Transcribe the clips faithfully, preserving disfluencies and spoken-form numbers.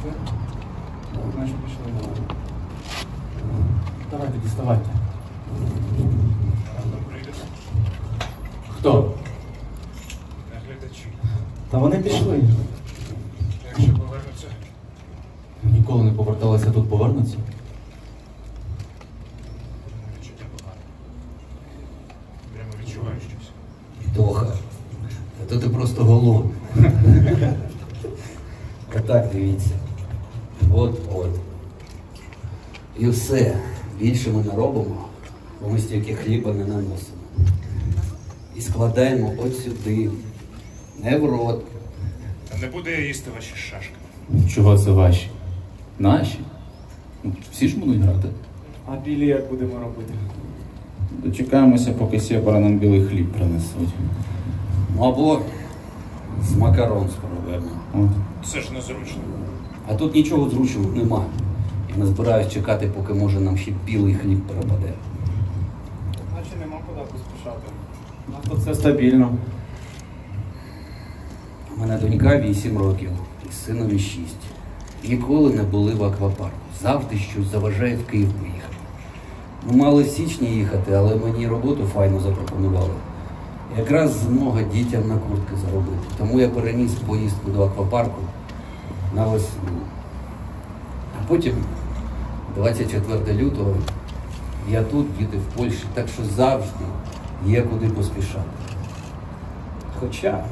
пішли. Значить пішли. Давайте, діставайте. Хто? Наглядачі. Та вони пішли. Якщо повернуться. Ніколи не поверталися, тут повернуться. Відчуття погане. Прямо відчуваю щось. Тоха, то ти просто голодний. А так, дивіться. От-от. І все. Більше ми не робимо, бо ми стільки хліба не наносимо. І складаємо от сюди. Не в рот. Не буду я їсти ваші шашки. Чого це ваші? Наші? Всі ж будуть грати. А білі як будемо робити? Дочекаємося, поки сєпара нам білий хліб принесуть. Ну або з макарон спробуємо. Це ж незручно. А тут нічого зручного немає. І не збираюсь чекати, поки може нам ще білий хліб перепаде. Наче нема куди поспішати. У нас тут все стабільно. У мене донька вісім років і синові шість. Ніколи не були в аквапарку. Завжди щось заважає в Київ поїхати. Ми мали в січні їхати, але мені роботу файну запропонували. Якраз змога дітям на куртки заробити. Тому я переніс поїздку до аквапарку на весну. А потім, двадцять четвертого лютого, я тут, діти в Польщі, так що завжди є куди поспішати. Хоча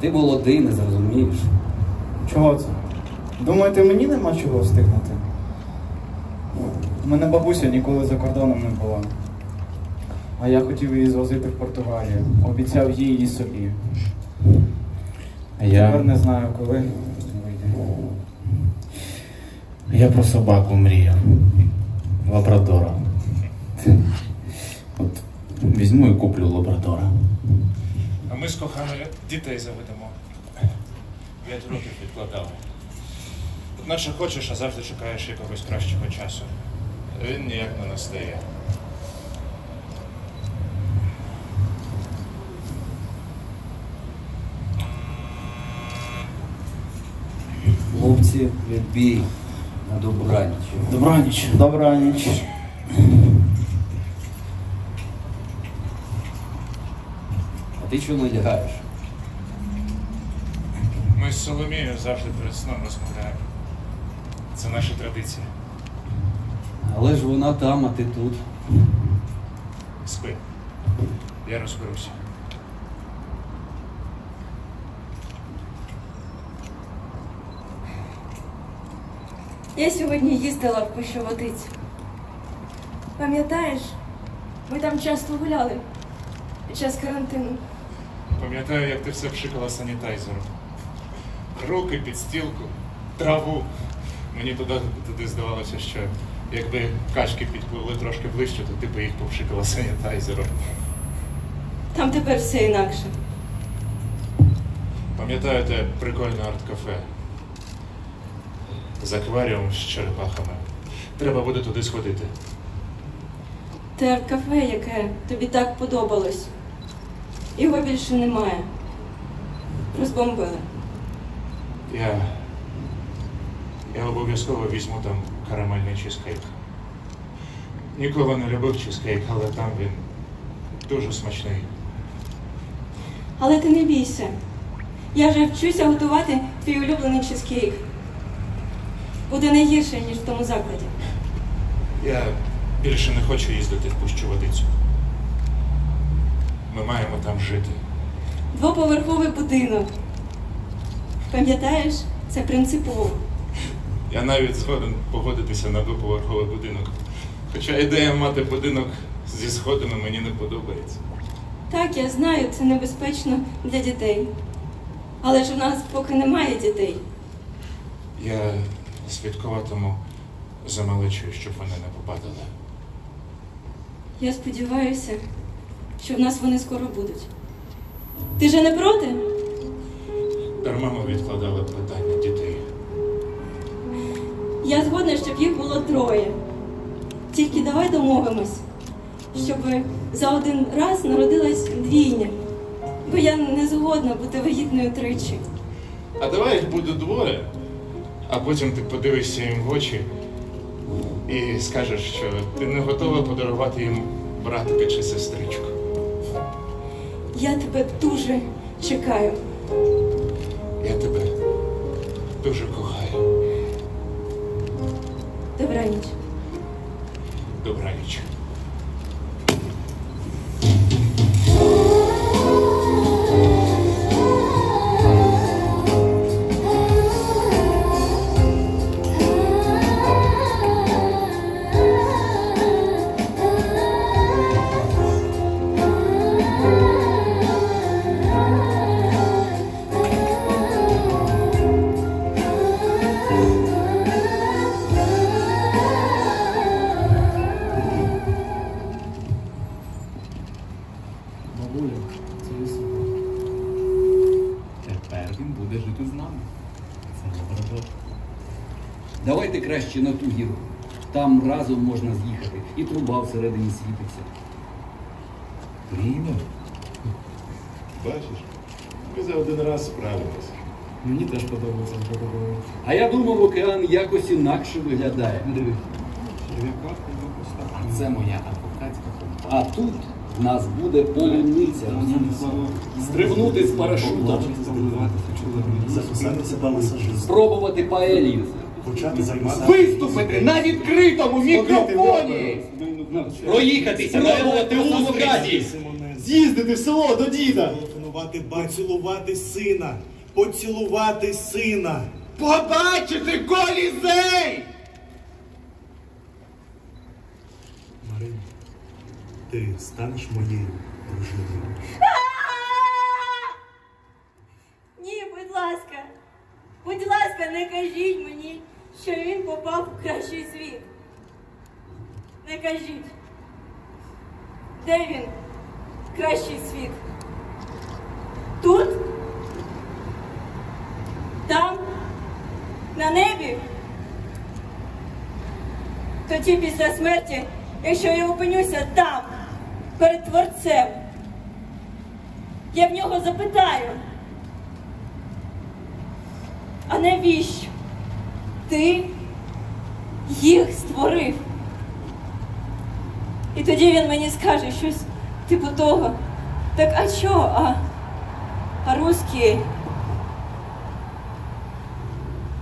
ти молодий, не зрозумієш. Чого це? Думаєте, мені нема чого встигнути? У мене бабуся ніколи за кордоном не була. А я хотів її звозити в Португалію. Обіцяв їй і собі. А я... Тепер не знаю, коли вийде. Я про собаку мріяв. Лабрадора. От візьму і куплю лабрадора. А ми з коханою дітей заведемо. П'ять років відкладав. Наче хочеш, а завжди чекаєш якогось кращого часу. Він ніяк не настає. Хлопці, відбій на добраніч. Добраніч. Добраніч. А ти чому не лягаєш? Ми з Соломією завжди перед сном розмовляємо. Це наша традиція. Але ж вона там, а ти тут. Спи. Я розберуся. Я сьогодні їздила в Пищоводиць. Пам'ятаєш, ми там часто гуляли під час карантину. Пам'ятаю, як ти все вшикала санітайзером. Руки, підстілку, траву. Мені туди, туди здавалося, що якби качки підпливли трошки ближче, то ти б їх повшикала санітайзером. Там тепер все інакше. Пам'ятаю те прикольне арт-кафе з акваріумом з черепахами. Треба буде туди сходити. Те арт-кафе, яке тобі так подобалось. Його більше немає. Розбомбили. Я... Я обов'язково візьму там карамельний чизкейк. Ніколи не любив чизкейк, але там він дуже смачний. Але ти не бійся. Я вже вчуся готувати твій улюблений чизкейк. Буде не гірше, ніж в тому закладі. Я більше не хочу їздити в Пущу-Водицю. Ми маємо там жити. Двоповерховий будинок. Пам'ятаєш, це принципово. Я навіть згоден погодитися на двоповерховий будинок. Хоча ідея мати будинок зі сходами мені не подобається. Так, я знаю, це небезпечно для дітей. Але ж у нас поки немає дітей. Я слідкуватиму за малечою, щоб вони не попадали. Я сподіваюся, що в нас вони скоро будуть. Ти же не проти? Дарма ми відкладали питання дітей. Я згодна, щоб їх було троє. Тільки давай домовимось, щоб за один раз народилась двійня. Бо я не згодна бути вагітною тричі. А давай їх буде двоє, а потім ти подивишся їм в очі і скажеш, що ти не готова подарувати їм братика чи сестричку. Я тебе дуже чекаю. Я тебе дуже кохаю. Добраніч. Добраніч. Давайте краще на ту гірку. Там разом можна з'їхати. І труба всередині світиться. Приймемо. Бачиш, ми за один раз справилися. Мені теж подобається. А я думав, океан якось інакше виглядає. Дивись. А це моя адвокатська компанія. А тут в нас буде полуниця. Стрибнути з парашутом. Спробувати паелію. Виступити на відкритому мікрофоні, проїхатися, пробувати у Лукасі, з'їздити в село до діда, поцілувати сина, поцілувати сина, побачити Колізей! Марина, ти станеш моєю дружиною. Ні, будь ласка, будь ласка, не кажіть мені, що він попав у кращий світ. Не кажіть, де він, кращий світ? Тут? Там? На небі? Тоді після смерті, якщо я опинюся там, перед Творцем, я в нього запитаю, а навіщо ти їх створив? І тоді він мені скаже щось типу того. Так а що? А, а русські,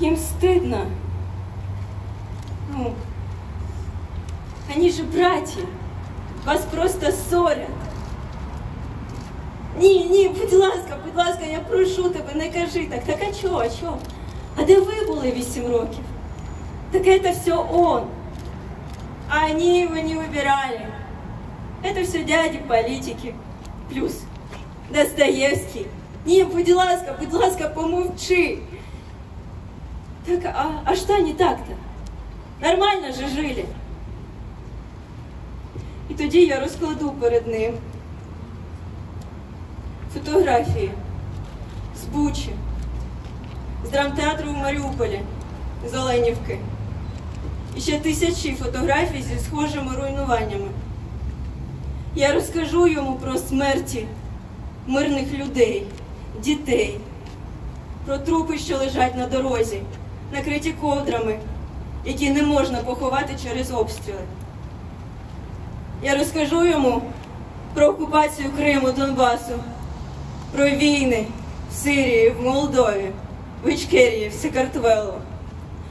їм стидно. Ну, вони ж браті, вас просто ссорять. Ні, ні, будь ласка, будь ласка, я прошу тебе, не кажи так. Так а чого, а чого? А де ви були вісім років? Так это все он. А они его не выбирали. Это все дяди политики. Плюс Достоевский. Не, будь ласка, будь ласка, помолчи. Так, а, а что не так-то? Нормально же жили. І тоді я розкладу перед ним фотографії з Бучі, з драмтеатру в Маріуполі, з Оленівки. І ще тисячі фотографій зі схожими руйнуваннями. Я розкажу йому про смерті мирних людей, дітей, про трупи, що лежать на дорозі, накриті ковдрами, які не можна поховати через обстріли. Я розкажу йому про окупацію Криму, Донбасу, про війни в Сирії, в Молдові, в Ічкерії, в Сікартвелу,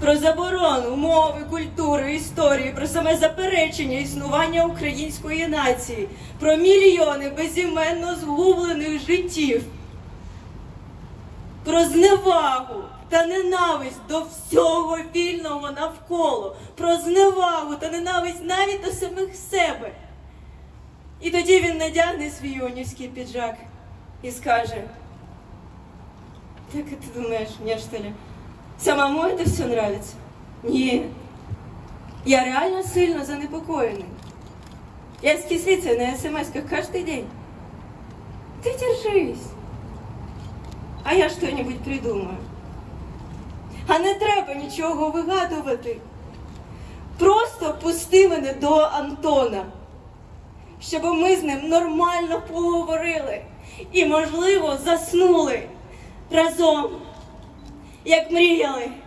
про заборону мови, культури, історії, про саме заперечення існування української нації, про мільйони безіменно згублених життів, про зневагу та ненависть до всього вільного навколо, про зневагу та ненависть навіть до самих себе. І тоді він надягне свій іонівський піджак і скаже: «Так и ты думаешь, мне что ли, самому это все нравится?» Нет. Я реально сильно занепокоенный. Я с кислицей на смс-ках каждый день. Ты держись. А я что-нибудь придумаю. А не треба нічого вигадувати. Просто пусти мене до Антона, щоб ми з ним нормально поговорили і, можливо, заснули разом, як мріяли.